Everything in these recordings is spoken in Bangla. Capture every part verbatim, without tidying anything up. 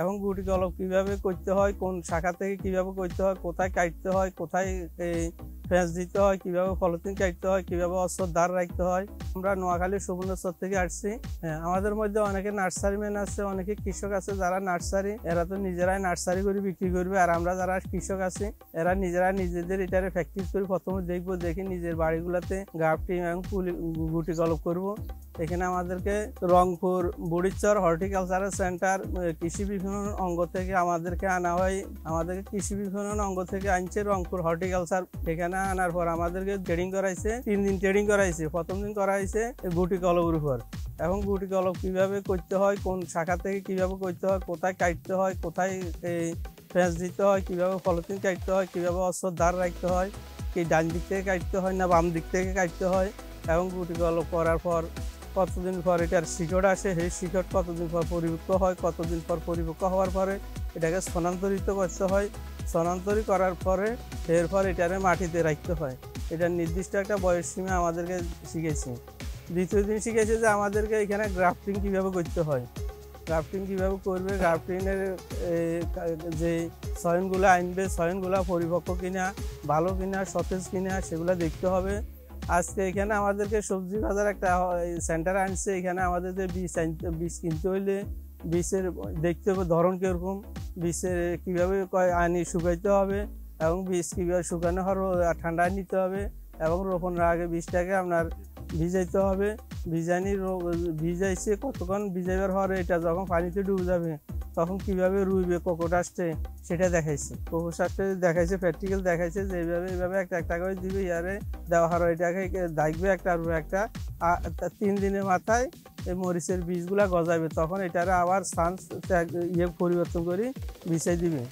एवं गुटी कलम किभाबे करते हैं कौन शाखा थेके किभाबे करते हैं कोथाय काटते हैं कोथाय फेंस दीते हैं किभाबे पलिथिन काटते हैं किभाबे अस्त्र दाड़ रखते हैं। आमरा नोआखाली सुवर्णचर थेके आसছি। आमाদের মধ্যে অনেকে নার্সারি ম্যান আছে, অনেকে কৃষক আছে যারা নার্সারি এরা তো নিজেরাই নার্সারি করে বিক্রি করবে, আর আমরা যারা কৃষক আছি এরা নিজেরা নিজেদের এটারে প্র্যাকটিস করে প্রথমে দেখব, দেখে নিজের বাড়িগুলোতে গ্রাফটিং এবং গুটি কলম করব। এখানে আমাদেরকে রংপুর বুড়িচর হর্টিকালচারাল সেন্টার কৃষি বিপণন অঙ্গ থেকে আমাদেরকে আনা হয়। আমাদেরকে কৃষি বিপণন অঙ্গ থেকে আনছে রংপুর হর্টিকালচার। এখানে আনার পর আমাদেরকে ট্রেডিং করাইছে, তিন দিন ট্রেডিং করাইছে। প্রথম দিন করাইছে গুটি কলমের উপর, এবং গুটি কলম কিভাবে করতে হয়, কোন শাখা থেকে কিভাবে করতে হয়, কোথায় কাটতে হয়, কোথায় ফেঁস দিতে হয়, কিভাবে পলিথিন কাটতে হয়, কিভাবে অস্ত্র ধার রাখতে হয়, কি ডান দিক থেকে কাটতে হয় না বাম দিক থেকে কাটতে হয়, এবং গুটি কলম করার পর কতদিন পর এটার শিকড় আসে, সেই শিকড় কতদিন পর পরিপক্ক হয়, কতদিন পর পরিপক্ক হওয়ার পরে এটাকে স্থানান্তরিত করতে হয়। স্থানান্তরিত করার পরে এরপর এটারে মাটিতে রাখতে হয়। এটার নির্দিষ্ট একটা বয়স সীমা আমাদেরকে শিখেছে। দ্বিতীয় দিন শিখেছে যে আমাদেরকে এখানে গ্রাফটিং কীভাবে করতে হয়, গ্রাফটিং কীভাবে করবে, গ্রাফটিংয়ের যে সয়নগুলো আনবে সয়নগুলো পরিপক্ক কিনা, ভালো কিনা, সতেজ কিনা সেগুলো দেখতে হবে। আজকে এখানে আমাদেরকে সবজি বাজার একটা সেন্টার আনছে। এখানে আমাদের যে বীজ বীজ কিনতে হইলে বীজের দেখতে হবে ধরন কীরকম, বীজের কীভাবে আনি শুকাইতে হবে, এবং বীজ কীভাবে শুকানো হয় ঠান্ডা নিতে হবে, এবং রোপণের আগে বীজটাকে আপনার ভিজাইতে হবে। ভিজানি ভিজাইছে কতক্ষণ ভিজাইবার হরে এটা যখন পানিতে ডুবে যাবে তখন কীভাবে রুইবে কোকোটাসে সেটা দেখাইছে। কোকোটাসে দেখাইছে, প্র্যাকটিক্যাল দেখাইছে যে এইভাবে এইভাবে একটা একটা করে দিবে, ইয়ারে দেওয়া হয় এটাকে দেখবে একটা আর একটা। তিন দিনের মাথায় এই মরিচের বীজগুলা গজাবে, তখন এটারে আবার সান ইয়ে পরিবর্তন করি বিছাই দিবে।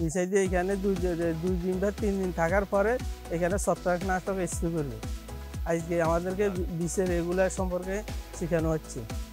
বিছাই দিয়ে এখানে দুই দুই দিন বা তিন দিন থাকার পরে এখানে ছত্রাকনাশক স্প্রে করবে। আজকে আমাদেরকে বীজের এগুলা সম্পর্কে শেখানো হচ্ছে।